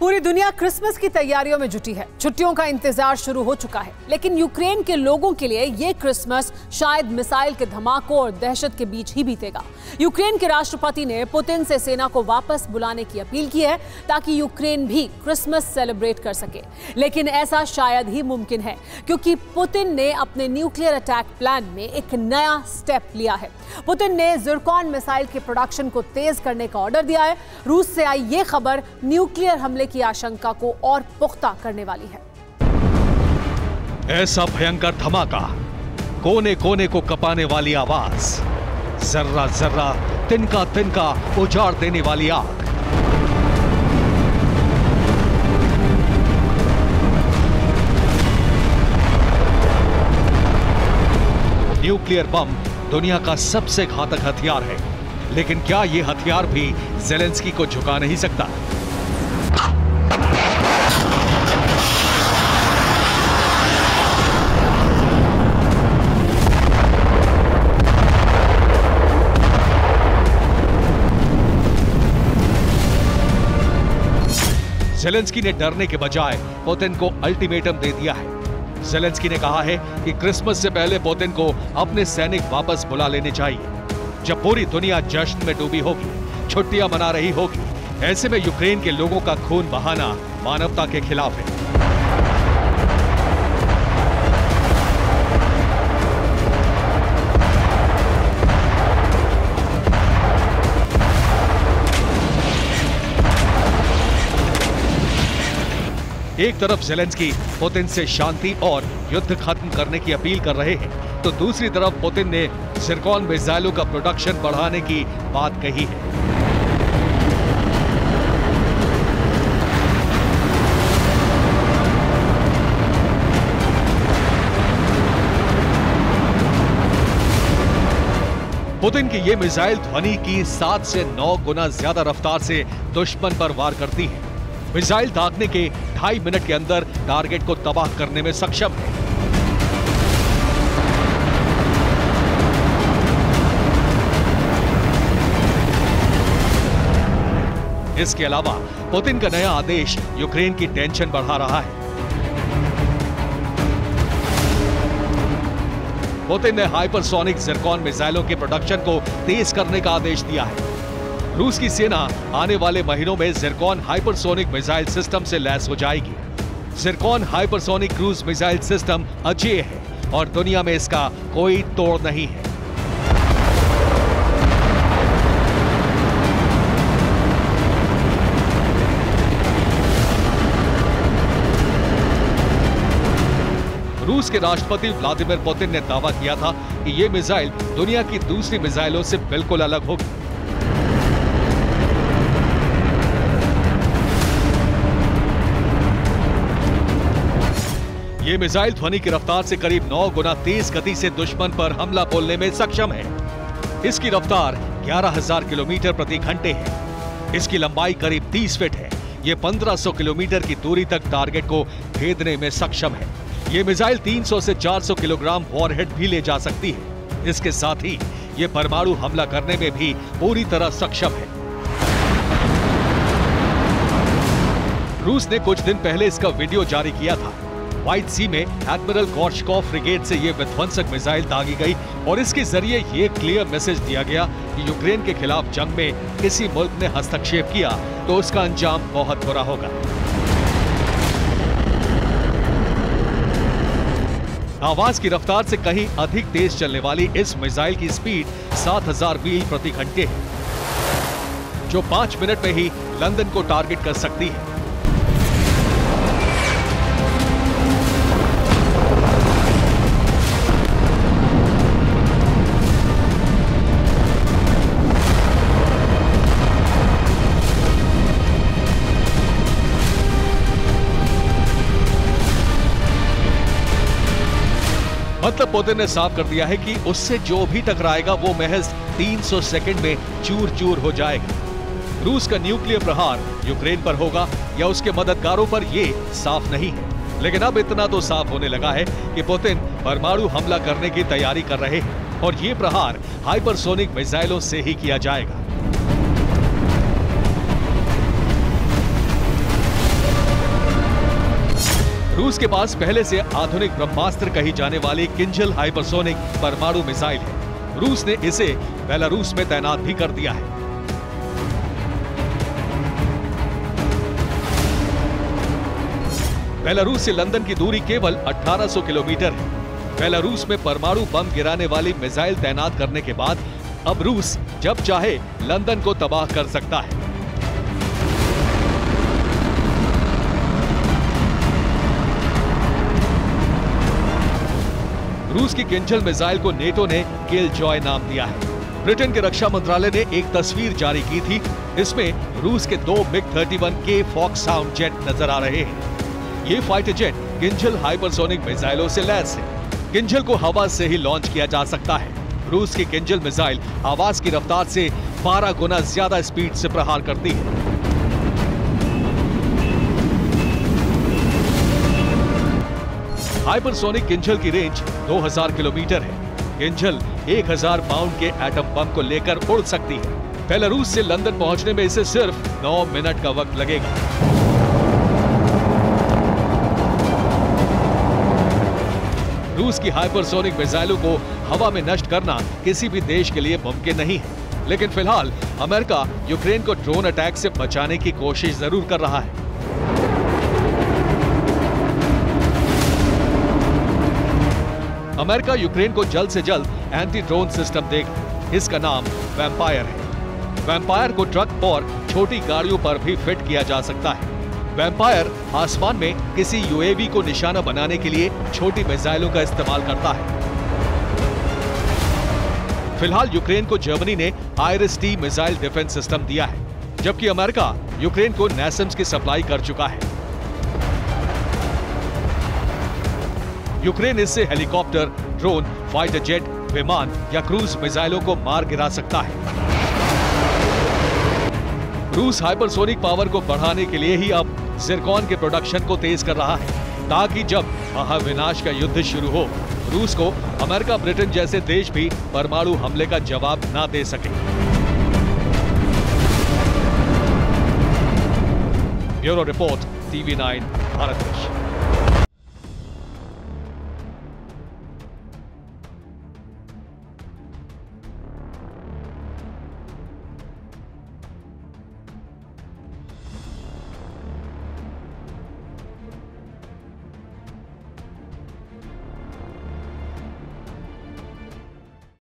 पूरी दुनिया क्रिसमस की तैयारियों में जुटी है। छुट्टियों का इंतजार शुरू हो चुका है, लेकिन यूक्रेन के लोगों के लिए ये क्रिसमस शायद मिसाइल के धमाकों और दहशत के बीच ही बीतेगा। यूक्रेन के राष्ट्रपति ने पुतिन से सेना को वापस बुलाने की अपील की है ताकि यूक्रेन भी क्रिसमस सेलिब्रेट कर सके, लेकिन ऐसा शायद ही मुमकिन है क्योंकि पुतिन ने अपने न्यूक्लियर अटैक प्लान में एक नया स्टेप लिया है। पुतिन ने ज़िरकॉन मिसाइल के प्रोडक्शन को तेज करने का ऑर्डर दिया है। रूस से आई ये खबर न्यूक्लियर हमले की आशंका को और पुख्ता करने वाली है। ऐसा भयंकर धमाका, कोने कोने को कपाने वाली आवाज, जर्रा जर्रा तिनका तिनका उजाड़ देने वाली आग। न्यूक्लियर बम दुनिया का सबसे घातक हथियार है, लेकिन क्या यह हथियार भी ज़ेलेंस्की को झुका नहीं सकता? ज़ेलेंस्की ने डरने के बजाय पुतिन को अल्टीमेटम दे दिया है। ज़ेलेंस्की ने कहा है कि क्रिसमस से पहले पुतिन को अपने सैनिक वापस बुला लेने चाहिए। जब पूरी दुनिया जश्न में डूबी होगी, छुट्टियां मना रही होगी, ऐसे में यूक्रेन के लोगों का खून बहाना मानवता के खिलाफ है। एक तरफ ज़ेलेंस्की पुतिन से शांति और युद्ध खत्म करने की अपील कर रहे हैं, तो दूसरी तरफ पुतिन ने ज़िरकॉन मिसाइलों का प्रोडक्शन बढ़ाने की बात कही है। पुतिन की ये मिसाइल ध्वनि की 7 से 9 गुना ज्यादा रफ्तार से दुश्मन पर वार करती है। मिसाइल दागने के 2.5 मिनट के अंदर टारगेट को तबाह करने में सक्षम है। इसके अलावा पुतिन का नया आदेश यूक्रेन की टेंशन बढ़ा रहा है। पुतिन ने हाइपरसोनिक ज़िरकॉन मिसाइलों के प्रोडक्शन को तेज करने का आदेश दिया है। रूस की सेना आने वाले महीनों में ज़िरकॉन हाइपरसोनिक मिसाइल सिस्टम से लैस हो जाएगी। Zircon hypersonic cruise missile system अजेय है और दुनिया में इसका कोई तोड़ नहीं है। रूस के राष्ट्रपति व्लादिमीर पुतिन ने दावा किया था कि ये मिसाइल दुनिया की दूसरी मिसाइलों से बिल्कुल अलग होगी। ये मिसाइल ध्वनि की रफ्तार से करीब 9 गुना तेज गति से दुश्मन पर हमला बोलने में सक्षम है। इसकी रफ्तार 11,000 किलोमीटर प्रति घंटे है। इसकी लंबाई करीब 30 फीट है। ये 1500 किलोमीटर की दूरी तक टारगेट को भेदने में सक्षम है। ये मिसाइल 300 से 400 किलोग्राम वॉरहेड भी ले जा सकती है। इसके साथ ही ये परमाणु हमला करने में भी पूरी तरह सक्षम है। रूस ने कुछ दिन पहले इसका वीडियो जारी किया था। व्हाइट सी में एडमिरल गोर्शकोव फ्रिगेट से ये विध्वंसक मिसाइल दागी गई और इसके जरिए ये क्लियर मैसेज दिया गया कि यूक्रेन के खिलाफ जंग में किसी मुल्क ने हस्तक्षेप किया तो उसका अंजाम बहुत बुरा होगा। आवाज की रफ्तार से कहीं अधिक तेज चलने वाली इस मिसाइल की स्पीड 7,000 मील प्रति घंटे है, जो 5 मिनट में ही लंदन को टारगेट कर सकती है। मतलब पुतिन ने साफ कर दिया है कि उससे जो भी टकराएगा वो महज 300 सेकंड में चूर चूर हो जाएगा। रूस का न्यूक्लियर प्रहार यूक्रेन पर होगा या उसके मददगारों पर ये साफ नहीं है, लेकिन अब इतना तो साफ होने लगा है कि पुतिन परमाणु हमला करने की तैयारी कर रहे हैं और ये प्रहार हाइपरसोनिक मिसाइलों से ही किया जाएगा। रूस के पास पहले से आधुनिक ब्रह्मास्त्र कही जाने वाली किंजल हाइपरसोनिक परमाणु मिसाइल है। रूस ने इसे बेलारूस में तैनात भी कर दिया है। बेलारूस से लंदन की दूरी केवल 1800 किलोमीटर है। बेलारूस में परमाणु बम गिराने वाली मिसाइल तैनात करने के बाद अब रूस जब चाहे लंदन को तबाह कर सकता है। रूस की किंजल मिसाइल को नेटो ने किल जॉय नाम दिया है। ब्रिटेन के रक्षा मंत्रालय ने एक तस्वीर जारी की थी, इसमें रूस के दो MiG-31K फॉक्सहाउंड जेट नजर आ रहे हैं। ये फाइटर जेट किंजल हाइपरसोनिक मिसाइलों से लैस है। किंजल को हवा से ही लॉन्च किया जा सकता है। रूस की किंजल मिसाइल आवाज की रफ्तार से 12 गुना ज्यादा स्पीड से प्रहार करती है। हाइपरसोनिक किंजल की रेंज 2000 किलोमीटर है। किंजल 1000 पाउंड के एटम बम को लेकर उड़ सकती है। बेलारूस से लंदन पहुंचने में इसे सिर्फ 9 मिनट का वक्त लगेगा। रूस की हाइपरसोनिक मिसाइलों को हवा में नष्ट करना किसी भी देश के लिए मुमकिन नहीं है, लेकिन फिलहाल अमेरिका यूक्रेन को ड्रोन अटैक से बचाने की कोशिश जरूर कर रहा है। अमेरिका यूक्रेन को जल्द से जल्द एंटी ड्रोन सिस्टम देगा। इसका नाम वैम्पायर है। वैम्पायर को ट्रक और छोटी गाड़ियों पर भी फिट किया जा सकता है। वैम्पायर आसमान में किसी यूएवी को निशाना बनाने के लिए छोटी मिसाइलों का इस्तेमाल करता है। फिलहाल यूक्रेन को जर्मनी ने IRIS-T मिसाइल डिफेंस सिस्टम दिया है, जबकि अमेरिका यूक्रेन को NASAMS की सप्लाई कर चुका है। यूक्रेन इससे हेलीकॉप्टर, ड्रोन, फाइटर जेट, विमान या क्रूज मिसाइलों को मार गिरा सकता है। रूस हाइपरसोनिक पावर को बढ़ाने के लिए ही अब जिरकॉन के प्रोडक्शन को तेज कर रहा है, ताकि जब महाविनाश का युद्ध शुरू हो, रूस को अमेरिका, ब्रिटेन जैसे देश भी परमाणु हमले का जवाब ना दे सके। Bureau report, TV9 Bharatvarsh.